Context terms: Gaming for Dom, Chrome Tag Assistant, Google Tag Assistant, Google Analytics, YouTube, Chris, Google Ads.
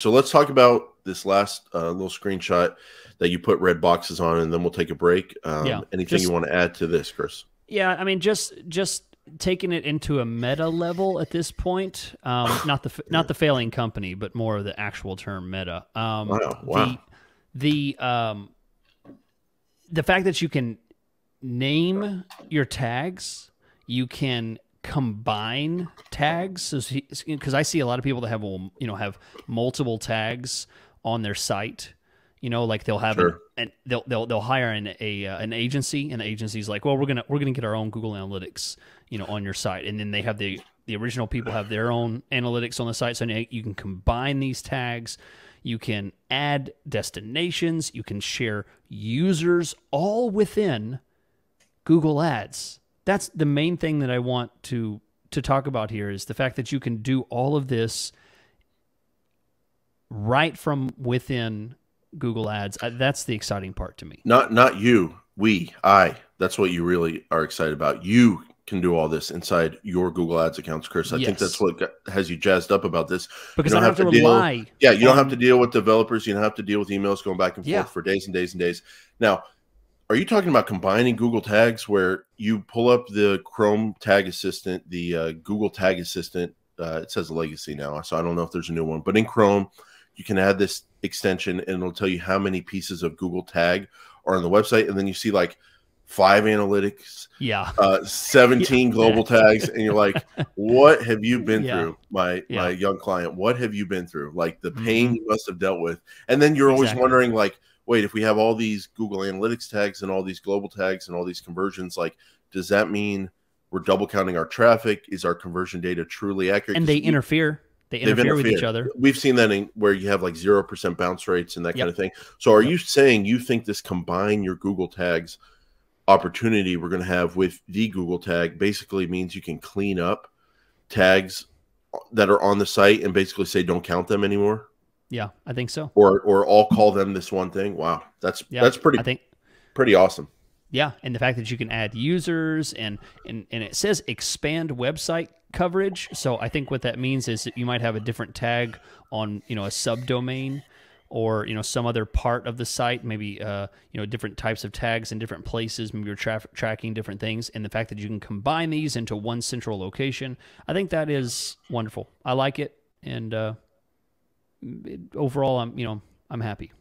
So let's talk about this last little screenshot that you put red boxes on, and then we'll take a break. Anything you want to add to this, Chris? Yeah, I mean, just taking it into a meta level at this point, not the failing company, but more of the actual term meta. Wow. The fact that you can name your tags, you can combine tags, because I see a lot of people that have, have multiple tags on their site. Like they'll have they'll hire an agency, and the agency's like, well, we're gonna get our own Google Analytics, on your site, and then they have the original people have their own analytics on the site. So now you can combine these tags, you can add destinations, you can share users, all within Google Ads. That's the main thing that I want to talk about here, is the fact that you can do all of this right from within Google Ads. That's the exciting part to me. Not you, I. That's what you really are excited about. You can do all this inside your Google Ads accounts, Chris. I think that's what has you jazzed up about this. Because I don't have to rely. You don't have to deal with developers. You don't have to deal with emails going back and forth for days and days and days. Now, are you talking about combining Google Tags, where you pull up the Chrome Tag Assistant, the Google Tag Assistant? It says legacy now, so I don't know if there's a new one. But in Chrome, you can add this extension, and it'll tell you how many pieces of Google Tag are on the website. And then you see like 5 analytics, 17 global tags. And you're like, what have you been through, my young client? What have you been through? Like the pain you must have dealt with. And then you're always wondering, like, wait, if we have all these Google Analytics tags and all these global tags and all these conversions, like, does that mean we're double counting our traffic? Is our conversion data truly accurate? And they interfere. They interfere with each other. We've seen that in where you have like 0% bounce rates and that kind of thing. So are you saying you think this combine your Google Tags opportunity we're going to have with the Google Tag basically means you can clean up tags that are on the site and basically say don't count them anymore? Yeah, I think so. Or I'll call them this one thing. Wow, that's pretty awesome. Yeah, and the fact that you can add users, and it says expand website coverage. So I think what that means is that you might have a different tag on, a subdomain, or, some other part of the site, maybe, different types of tags in different places. Maybe you're tracking different things. And the fact that you can combine these into one central location, I think that is wonderful. I like it. And overall, I'm happy.